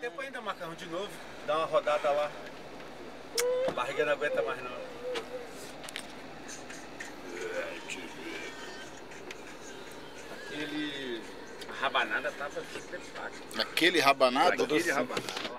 tempo ainda, Macarrão, de novo. Dá uma rodada lá. A barriga não aguenta mais não. Aquele rabanada tava espetáculo. Aquele rabanada? Aquele rabanada.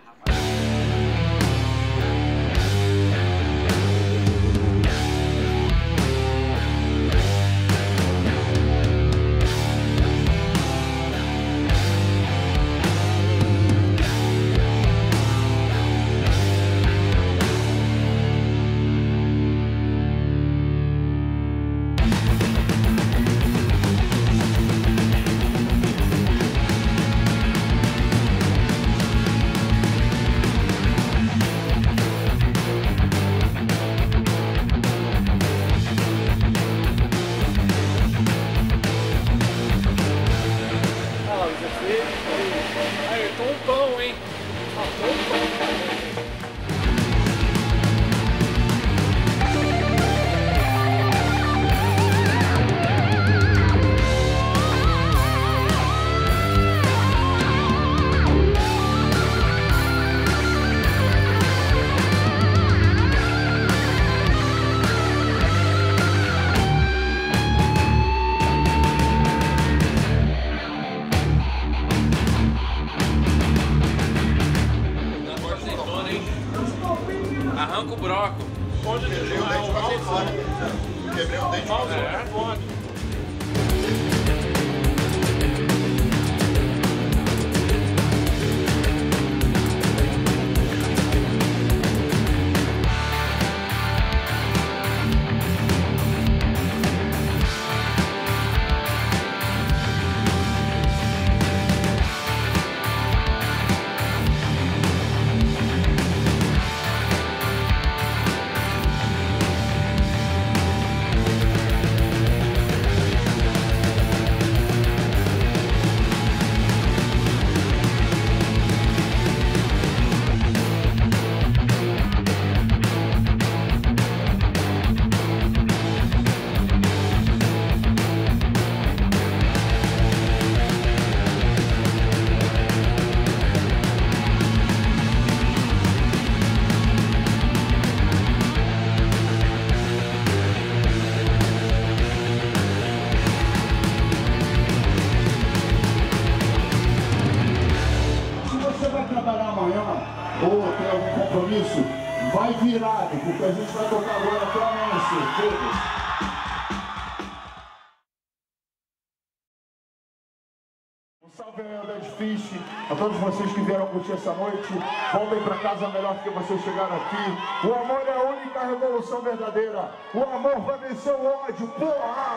Porque a gente vai tocar agora até amanhecer. Um salve ao Dead Fish, a todos vocês que vieram curtir essa noite. Voltem pra casa melhor do que vocês chegaram aqui. O amor é a única revolução verdadeira. O amor vai vencer o ódio, porra!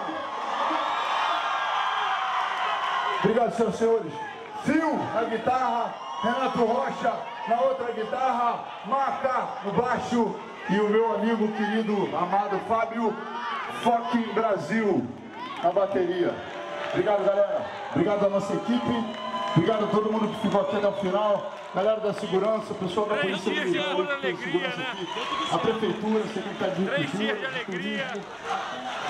Obrigado, senhoras e senhores. Fio na guitarra, Renato Rocha na outra guitarra, Marca no baixo e o meu amigo querido, amado Fábio fucking Brasil na bateria. Obrigado, galera. Obrigado à nossa equipe. Obrigado a todo mundo que ficou aqui até o final. Galera da segurança, pessoal da polícia militar, a prefeitura, secretaria de cultura,